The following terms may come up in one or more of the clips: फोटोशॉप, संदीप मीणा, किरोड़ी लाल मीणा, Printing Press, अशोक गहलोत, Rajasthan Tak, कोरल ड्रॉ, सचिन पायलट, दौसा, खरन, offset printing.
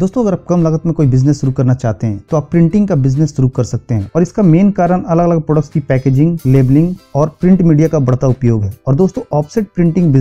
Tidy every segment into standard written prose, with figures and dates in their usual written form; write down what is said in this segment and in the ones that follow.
दोस्तों अगर आप कम लागत में कोई बिजनेस शुरू करना चाहते हैं तो आप प्रिंटिंग का बिजनेस शुरू कर सकते हैं और इसका मेन कारण अलग अलग प्रोडक्ट्स की पैकेजिंग, लेबलिंग और प्रिंट मीडिया का बढ़ता उपयोग है। और दोस्तों ऑफसेट प्रिंटिंग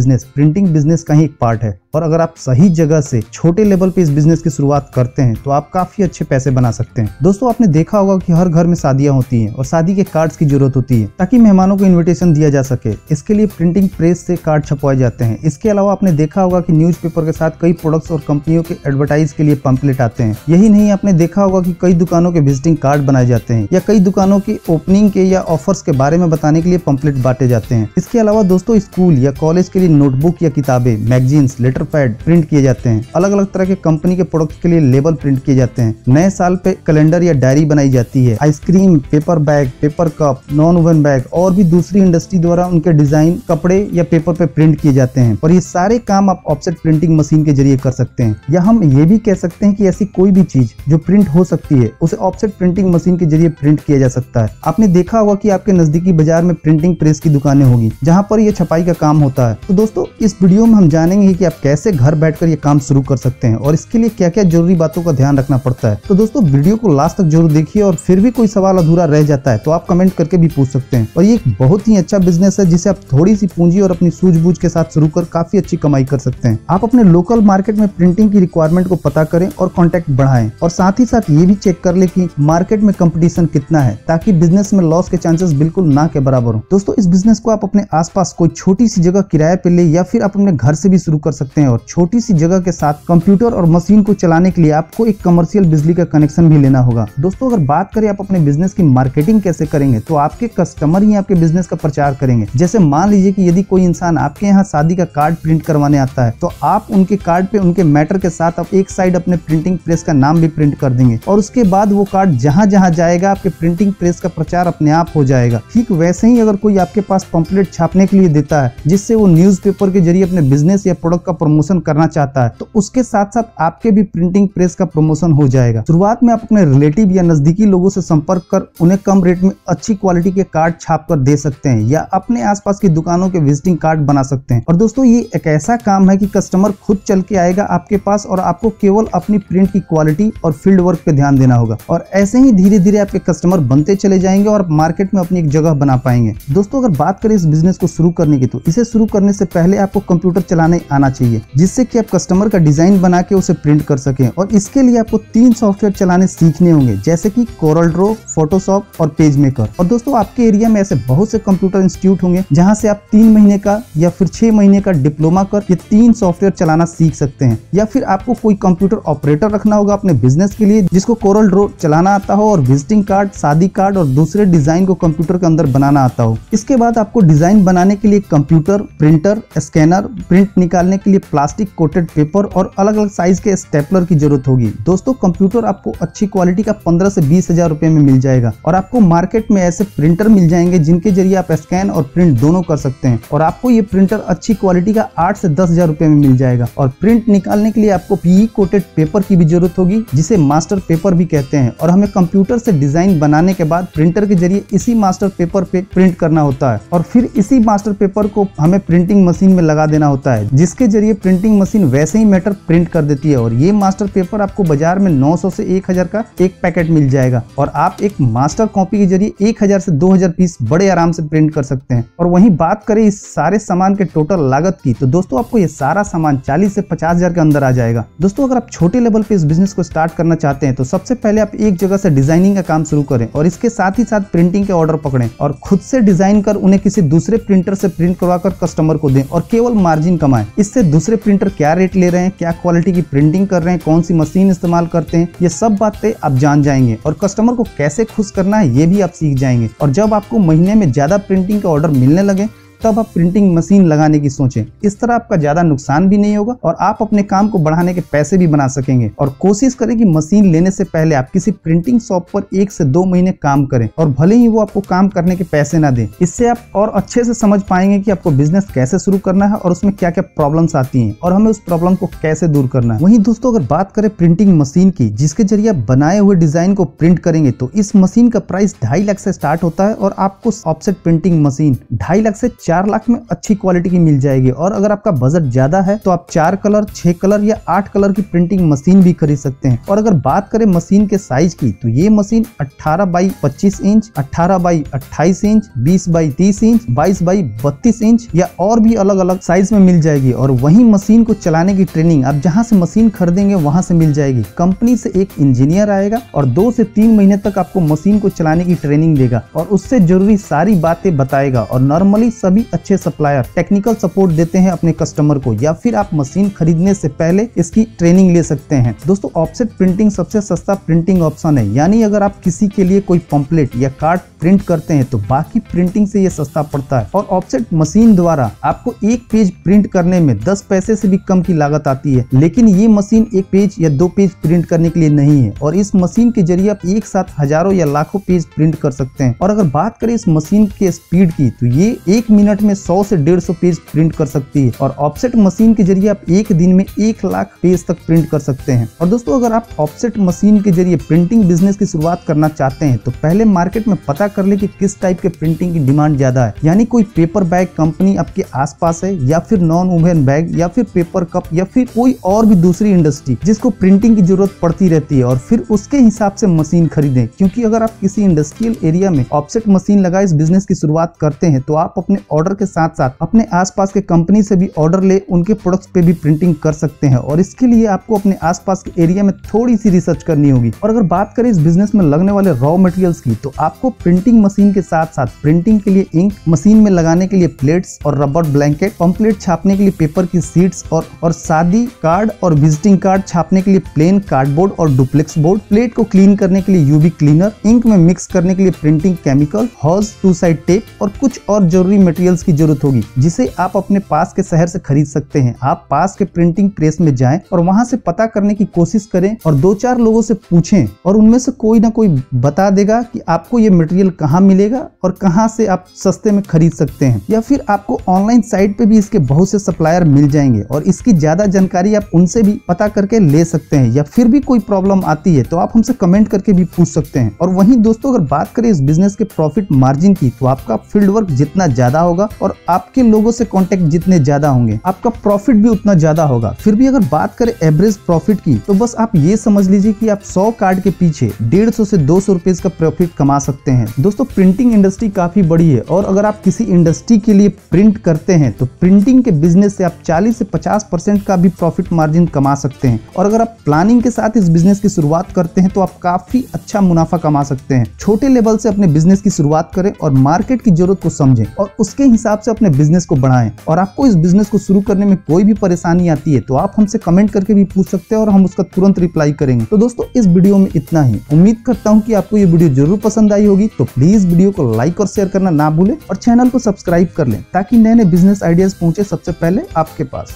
बिजनेस का ही एक पार्ट है और अगर आप सही जगह से छोटे लेवल पे इस बिजनेस की शुरुआत करते हैं तो आप काफी अच्छे पैसे बना सकते हैं। दोस्तों आपने देखा होगा कि हर घर में शादियां होती हैं और शादी के कार्ड्स की जरूरत होती है ताकि मेहमानों को इनविटेशन दिया जा सके। इसके लिए प्रिंटिंग प्रेस से कार्ड छपवाए जाते हैं। इसके अलावा आपने देखा होगा कि न्यूज़पेपर के साथ कई प्रोडक्ट्स और कंपनियों के एडवर्टाइज के लिए पंपलेट आते हैं। यही नहीं, आपने देखा होगा कि कई दुकानों के विजिटिंग कार्ड बनाए जाते हैं या कई दुकानों की ओपनिंग के या ऑफर्स के बारे में बताने के लिए पंपलेट बांटे जाते हैं। इसके अलावा दोस्तों स्कूल या कॉलेज के लिए नोटबुक या किताबें, मैगजीन्स, लेटर पैड प्रिंट किए जाते हैं। अलग अलग तरह के कंपनी के प्रोडक्ट के लिए लेबल प्रिंट किए जाते हैं। नए साल पे कैलेंडर या डायरी बनाई जाती है। Ice cream, paper bag, paper cup, non woollen bag और भी दूसरी इंडस्ट्री द्वारा उनके डिजाइन कपड़े या पेपर पे प्रिंट किए जाते हैं और ये सारे काम आप ऑफसेट प्रिंटिंग मशीन के जरिए कर सकते हैं। या हम ये भी कह सकते हैं कि ऐसी कोई भी चीज जो प्रिंट हो सकती है उसे ऑफसेट प्रिंटिंग मशीन के जरिए प्रिंट किया जा सकता है। आपने देखा होगा कि आपके नजदीकी बाजार में प्रिंटिंग प्रेस की दुकानें होगी जहाँ पर यह छपाई का काम होता है। तो दोस्तों इस वीडियो में हम जानेंगे कि आप कैसे घर बैठकर ये काम शुरू कर सकते हैं और इसके लिए क्या क्या जरूरी बातों का ध्यान रखना पड़ता है। तो दोस्तों वीडियो को लास्ट तक जरूर देखिए और फिर भी कोई सवाल अधूरा रह जाता है तो आप कमेंट करके भी पूछ सकते हैं। और ये एक बहुत ही अच्छा बिजनेस है जिसे आप थोड़ी सी पूंजी और अपनी सूझबूझ के साथ शुरू कर काफी अच्छी कमाई कर सकते हैं। आप अपने लोकल मार्केट में प्रिंटिंग की रिक्वायरमेंट को पता करें और कॉन्टेक्ट बढ़ाएं और साथ ही साथ ये भी चेक कर ले कि मार्केट में कंपटीशन कितना है ताकि बिजनेस में लॉस के चांसेस बिल्कुल ना के बराबर हो। दोस्तों इस बिजनेस को आप अपने आसपास कोई छोटी सी जगह किराए पे ले या फिर आप अपने घर से भी शुरू कर सकते हैं और छोटी सी जगह के साथ कंप्यूटर और मशीन को चलाने के लिए आपको एक कमर्शियल बिजली का कनेक्शन भी लेना होगा। दोस्तों अगर बात करें आप अपने बिजनेस की मार्केटिंग कैसे करेंगे तो आपके कस्टमर ही आपके बिजनेस का प्रचार करेंगे। जैसे मान लीजिए कि यदि कोई इंसान आपके यहाँ शादी का कार्ड प्रिंट करवाने आता है तो आप उनके कार्ड पे उनके मैटर के साथ आप एक साइड अपने प्रिंटिंग प्रेस का नाम भी प्रिंट कर देंगे और उसके बाद वो कार्ड जहाँ जहाँ जाएगा आपके प्रिंटिंग प्रेस का प्रचार अपने आप हो जाएगा। ठीक वैसे ही अगर कोई आपके पास पंपलेट छापने के लिए देता है जिससे वो न्यूज़पेपर के जरिए अपने बिजनेस या प्रोडक्ट का प्रमोशन करना चाहता है तो उसके साथ साथ आपके भी प्रिंटिंग प्रेस का प्रमोशन हो जाएगा। शुरुआत में आप अपने रिलेटिव या नजदीकी लोगों से संपर्क कर उन्हें कम रेट में अच्छी क्वालिटी के कार्ड छाप कर दे सकते हैं या अपने आसपास की दुकानों के विजिटिंग कार्ड बना सकते हैं। और दोस्तों ये एक ऐसा काम है कि कस्टमर खुद चल के आएगा आपके पास और आपको केवल अपनी प्रिंट की क्वालिटी और फील्ड वर्क पे ध्यान देना होगा और ऐसे ही धीरे धीरे आपके कस्टमर बनते चले जाएंगे और मार्केट में अपनी एक जगह बना पाएंगे। दोस्तों अगर बात करें इस बिजनेस को शुरू करने की तो इसे शुरू करने से पहले आपको कंप्यूटर चलाने आना चाहिए जिससे कि आप कस्टमर का डिजाइन बना के उसे प्रिंट कर सके और इसके लिए आपको 3 सॉफ्टवेयर चलाने सीखने होंगे जैसे कि कोरल ड्रॉ, फोटोशॉप और पेज मेकर। और दोस्तों आपके एरिया में ऐसे बहुत से कंप्यूटर इंस्टीट्यूट होंगे जहाँ से आप 3 महीने का या फिर 6 महीने का डिप्लोमा कर ये 3 सॉफ्टवेयर चलाना सीख सकते हैं। या फिर आपको कोई कंप्यूटर ऑपरेटर रखना होगा अपने बिजनेस के लिए जिसको कोरल ड्रॉ चलाना आता हो और विजिटिंग कार्ड, शादी कार्ड और दूसरे डिजाइन को कंप्यूटर के अंदर बनाना आता हो। इसके बाद आपको डिजाइन बनाने के लिए कंप्यूटर, प्रिंटर, स्कैनर, प्रिंट निकालने के लिए प्लास्टिक कोटेड पेपर और अलग अलग साइज के स्टेपलर की जरूरत होगी। दोस्तों कंप्यूटर आपको अच्छी क्वालिटी का 15 से 20 हजार रुपए में मिल जाएगा और आपको मार्केट में ऐसे प्रिंटर मिल जाएंगे जिनके जरिए आप स्कैन और प्रिंट दोनों कर सकते हैं और आपको ये प्रिंटर अच्छी क्वालिटी का 8 से 10 हजार रुपए में मिल जाएगा। और प्रिंट निकालने के लिए आपको पीई कोटेड पेपर की भी जरूरत होगी जिसे मास्टर पेपर भी कहते हैं और हमें कंप्यूटर से डिजाइन बनाने के बाद प्रिंटर के जरिए इसी मास्टर पेपर पे प्रिंट करना होता है और फिर इसी मास्टर पेपर को हमें प्रिंटिंग मशीन में लगा देना होता है जिसके जरिए प्रिंटिंग मशीन वैसे ही मैटर प्रिंट कर देती है। और ये मास्टर पेपर आपको बाजार में 900 से 1000 का एक पैकेट मिल जाएगा और आप एक मास्टर कॉपी के जरिए 1000 से 2000 पीस बड़े आराम से प्रिंट कर सकते हैं। और वहीं बात करें इस सारे सामान के टोटल लागत की तो दोस्तों आपको ये सारा सामान 40 से 50 हजार के अंदर आ जाएगा। दोस्तों अगर आप छोटे लेवल पे इस बिजनेस को स्टार्ट करना चाहते हैं तो सबसे पहले आप एक जगह से डिजाइनिंग का काम शुरू करें और इसके साथ ही साथ प्रिंटिंग के ऑर्डर पकड़ें और खुद से डिजाइन कर उन्हें किसी दूसरे प्रिंटर से प्रिंट करवाकर कस्टमर को दें और केवल मार्जिन कमाएं। इससे दूसरे प्रिंटर क्या रेट ले रहे हैं, क्या क्वालिटी की प्रिंटिंग कर रहे हैं, कौन सी मशीन इस्तेमाल करते हैं, ये सब बातें आप जान जाएंगे और कस्टमर को कैसे खुश करना है ये भी आप सीख जाएंगे। और जब आपको महीने में ज्यादा प्रिंटिंग के ऑर्डर मिलने लगे तब आप प्रिंटिंग मशीन लगाने की सोचें। इस तरह आपका ज्यादा नुकसान भी नहीं होगा और आप अपने काम को बढ़ाने के पैसे भी बना सकेंगे। और कोशिश करें कि मशीन लेने से पहले आप किसी प्रिंटिंग शॉप पर 1 से 2 महीने काम करें और भले ही वो आपको काम करने के पैसे ना दें। इससे आप और अच्छे से समझ पाएंगे कि आपको बिजनेस कैसे शुरू करना है और उसमें क्या क्या प्रॉब्लम्स आती है और हमें उस प्रॉब्लम को कैसे दूर करना है। वहीं दोस्तों अगर बात करें प्रिंटिंग मशीन की जिसके जरिए आप बनाए हुए डिजाइन को प्रिंट करेंगे तो इस मशीन का प्राइस 2.5 लाख से स्टार्ट होता है और आपको ऑफसेट प्रिंटिंग मशीन 2.5 लाख से 4 लाख में अच्छी क्वालिटी की मिल जाएगी। और अगर आपका बजट ज्यादा है तो आप 4 कलर, 6 कलर या 8 कलर की प्रिंटिंग मशीन भी खरीद सकते हैं। और अगर बात करें मशीन के साइज की तो ये machine 18 by 25 inch, 18 by 28 inch, 20 by 30 inch, 22 by 32 inch या और भी अलग अलग साइज में मिल जाएगी। और वही मशीन को चलाने की ट्रेनिंग आप जहाँ से मशीन खरीदेंगे वहाँ से मिल जाएगी। कंपनी से एक इंजीनियर आएगा और 2 से 3 महीने तक आपको मशीन को चलाने की ट्रेनिंग देगा और उससे जरूरी सारी बातें बताएगा। और नॉर्मली सभी अच्छे सप्लायर टेक्निकल सपोर्ट देते हैं अपने कस्टमर को, या फिर आप मशीन खरीदने से पहले इसकी ट्रेनिंग ले सकते हैं। दोस्तों, ऑफसेट प्रिंटिंग सबसे सस्ता प्रिंटिंग ऑप्शन है, यानी अगर आप किसी के लिए कोई पम्पलेट या कार्ड प्रिंट करते हैं तो बाकी प्रिंटिंग से ये सस्ता पड़ता है। और ऑफसेट मशीन द्वारा आपको एक पेज प्रिंट करने में 10 पैसे से भी कम की लागत आती है, लेकिन ये मशीन 1 पेज या 2 पेज प्रिंट करने के लिए नहीं है। और इस मशीन के जरिए आप एक साथ हजारों या लाखों पेज प्रिंट कर सकते हैं। और अगर बात करें इस मशीन के स्पीड की तो ये 1 मिनट में 100 से 150 पेज प्रिंट कर सकती है। और ऑफसेट मशीन के जरिए आप एक दिन में 1 लाख पेज तक प्रिंट कर सकते हैं। और दोस्तों, अगर आप ऑफसेट मशीन के जरिए प्रिंटिंग बिजनेस की शुरुआत करना चाहते हैं तो पहले मार्केट में पता कर ले कि किस टाइप के प्रिंटिंग की डिमांड ज्यादा है, यानी कोई पेपर बैग कंपनी आपके आसपास है या फिर नॉन वुमेन बैग या फिर पेपर कप या फिर कोई और भी दूसरी इंडस्ट्री जिसको प्रिंटिंग की जरूरत पड़ती रहती है, और फिर उसके हिसाब से मशीन खरीदें। क्योंकि अगर आप किसी इंडस्ट्रियल एरिया में ऑफसेट मशीन लगा इस बिजनेस की शुरुआत करते हैं तो आप अपने ऑर्डर के साथ साथ अपने आसपास के कंपनी से भी ऑर्डर ले उनके प्रोडक्ट्स पे भी प्रिंटिंग कर सकते हैं। और इसके लिए आपको अपने आसपास के एरिया में थोड़ी सी रिसर्च करनी होगी। और अगर बात करें इस बिजनेस में लगने वाले रॉ मटेरियल्स की तो आपको प्रिंटिंग मशीन के साथ साथ प्रिंटिंग के लिए इंक, मशीन में लगाने के लिए प्लेट्स और रबर ब्लैंकेट, पंपलेट छापने के लिए पेपर की शीट्स और शादी कार्ड और विजिटिंग कार्ड छापने के लिए प्लेन कार्डबोर्ड और डुप्लेक्स बोर्ड, प्लेट को क्लीन करने के लिए यूवी क्लीनर, इंक में मिक्स करने के लिए प्रिंटिंग केमिकल, हॉज, 2 साइड टेप और कुछ और जरूरी मटेरियल्स की जरूरत होगी, जिसे आप अपने पास के शहर से खरीद सकते हैं। आप पास के प्रिंटिंग प्रेस में जाएं और वहां से पता करने की कोशिश करें और 2-4 लोगों से पूछें, और उनमें से कोई ना कोई बता देगा कि आपको ये मटेरियल कहाँ मिलेगा और कहाँ से आप सस्ते में खरीद सकते हैं। या फिर आपको ऑनलाइन साइट पे भी इसके बहुत से सप्लायर मिल जाएंगे और इसकी ज्यादा जानकारी आप उनसे भी पता करके ले सकते हैं। या फिर भी कोई प्रॉब्लम आती है तो आप हमसे कमेंट करके भी पूछ सकते हैं। और वहीं दोस्तों, अगर बात करें इस बिजनेस के प्रॉफिट मार्जिन की तो आपका फील्ड वर्क जितना ज्यादा होगा और आपके लोगों से कॉन्टेक्ट जितने ज्यादा होंगे आपका प्रॉफिट भी उतना ज्यादा होगा। फिर भी अगर बात करें एवरेज प्रॉफिट की तो बस आप ये समझ लीजिए कि आप 100 कार्ड के पीछे 150 से 200 रुपए का प्रॉफिट कमा सकते हैं। दोस्तों, प्रिंटिंग इंडस्ट्री काफी बड़ी है और अगर आप किसी इंडस्ट्री के लिए प्रिंट करते हैं तो प्रिंटिंग के बिजनेस से आप 40 से 50% का भी प्रॉफिट मार्जिन कमा सकते हैं। और अगर आप प्लानिंग के साथ इस बिजनेस की शुरुआत करते हैं तो आप काफी अच्छा मुनाफा कमा सकते हैं। छोटे लेवल से अपने बिजनेस की शुरुआत करें और मार्केट की जरूरत को समझें और उसके हिसाब से अपने बिजनेस को बढ़ाएं। और आपको इस बिजनेस को शुरू करने में कोई भी परेशानी आती है तो आप हमसे कमेंट करके भी पूछ सकते हैं और हम उसका तुरंत रिप्लाई करेंगे। तो दोस्तों, इस वीडियो में इतना ही। उम्मीद करता हूँ कि आपको ये वीडियो जरूर पसंद आई होगी, तो प्लीज वीडियो को लाइक और शेयर करना ना भूलें और चैनल को सब्सक्राइब कर लें ताकि नए नए बिजनेस आइडियाज पहुंचे सबसे पहले आपके पास।